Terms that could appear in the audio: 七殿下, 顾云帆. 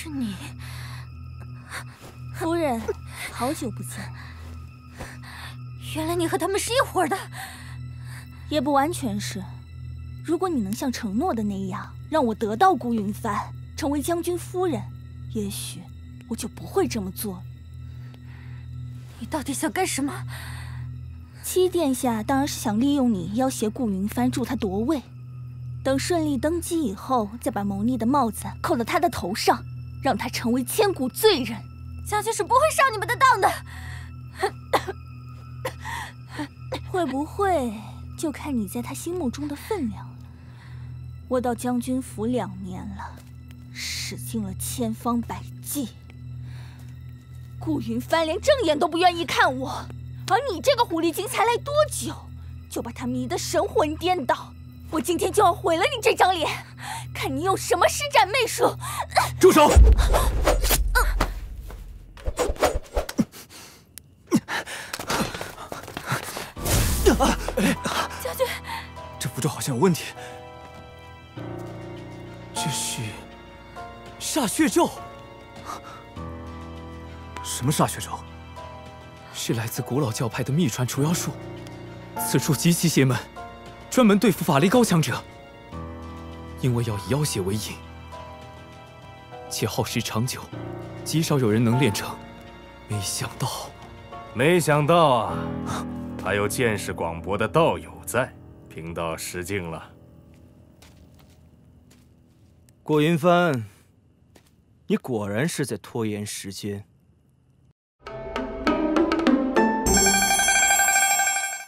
是你，夫人，好久不见。原来你和他们是一伙的，也不完全是。如果你能像承诺的那样，让我得到顾云帆，成为将军夫人，也许我就不会这么做。你到底想干什么？ 七殿下当然是想利用你要挟顾云帆，助他夺位。等顺利登基以后，再把谋逆的帽子扣到他的头上，让他成为千古罪人。将军是不会上你们的当的。会不会就看你在他心目中的分量了？我到将军府2年了，使尽了千方百计，顾云帆连正眼都不愿意看我。 而你这个狐狸精才来多久，就把他迷得神魂颠倒！我今天就要毁了你这张脸，看你用什么施展媚术！住手！将军，这符咒好像有问题，这是煞血咒。什么煞血咒？ 是来自古老教派的秘传除妖术，此术极其邪门，专门对付法力高强者。因为要以妖血为引，且耗时长久，极少有人能练成。没想到，啊，还有见识广博的道友在，贫道失敬了。顾云帆，你果然是在拖延时间。